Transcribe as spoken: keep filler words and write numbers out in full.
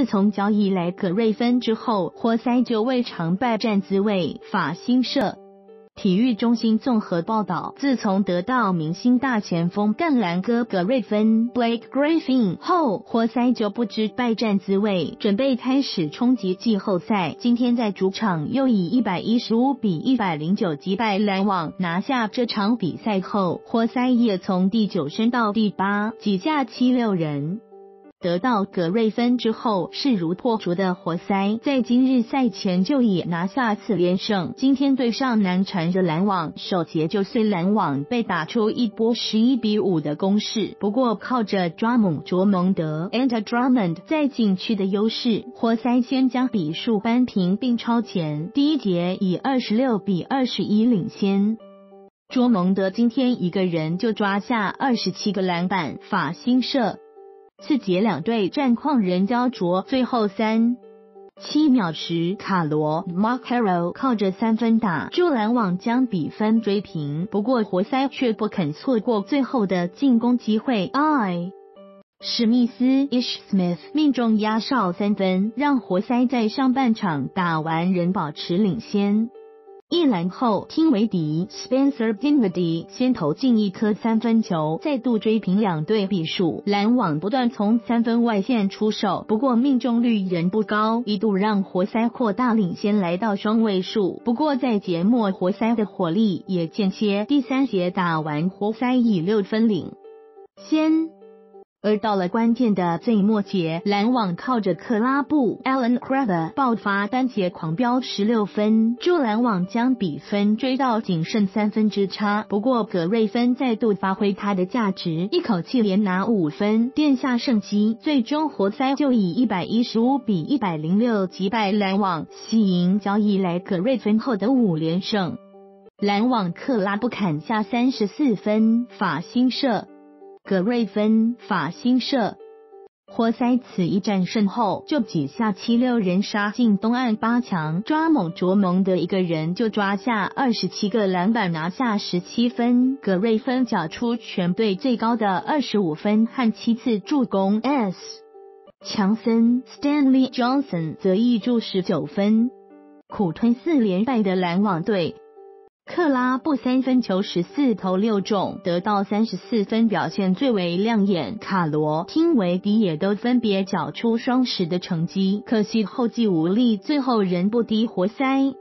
自从交易来格瑞芬之后，活塞就未尝败战滋味。法新社体育中心综合报道，自从得到明星大前锋赣蓝哥格瑞芬 （Blake Griffin） 后，活塞就不知败战滋味，准备开始冲击季后赛。今天在主场又以一百一十五比一百零九击败篮网，拿下这场比赛后，活塞也从第九升到第八，挤下七六人。得到格瑞芬之后，势如破竹的活塞在今日赛前就已拿下次连胜。今天对上难缠着篮网，首节就虽篮网被打出一波十一比五的攻势，不过靠着抓猛卓蒙德 Andre Drummond 在禁区的优势，活塞先将比数扳平并超前。第一节以二十六比二十一领先。卓蒙德今天一个人就抓下二十七个篮板。法新社。次节两队战况仍焦灼，最后三十七秒时，卡罗 Mark Harrow 靠着三分打助篮网将比分追平，不过活塞却不肯错过最后的进攻机会。I. 史密斯 Ish Smith 命中压哨三分，让活塞在上半场打完仍保持领先。一篮后，丁威迪 Spencer Dinwiddie 先投进一颗三分球，再度追平两队比数。篮网不断从三分外线出手，不过命中率仍不高，一度让活塞扩大领先来到双位数。不过在节末，活塞的火力也间歇。第三节打完，活塞以六分领先。而到了关键的最末节，篮网靠着克拉布 Allen Crabbe 爆发单节狂飙十六分，助篮网将比分追到仅剩三分之差。不过格瑞芬再度发挥他的价值，一口气连拿五分，奠下胜机。最终活塞就以一百一十五比一百零六击败篮网，吸引交易来格瑞芬后的五连胜。篮网克拉布砍下三十四分。法新社。格瑞芬，法新社。活塞此一战胜后，就挤下七六人杀进东岸八强。抓猛卓蒙的一个人就抓下二十七个篮板，拿下十七分。格瑞芬缴出全队最高的二十五分和七次助攻。S. 强森 Stanley Johnson 则一助十九分。苦吞四连败的篮网队。克拉布三分球十四投六中，得到三十四分，表现最为亮眼。卡罗、丁维迪也都分别缴出双十的成绩，可惜后继无力，最后仍不敌活塞。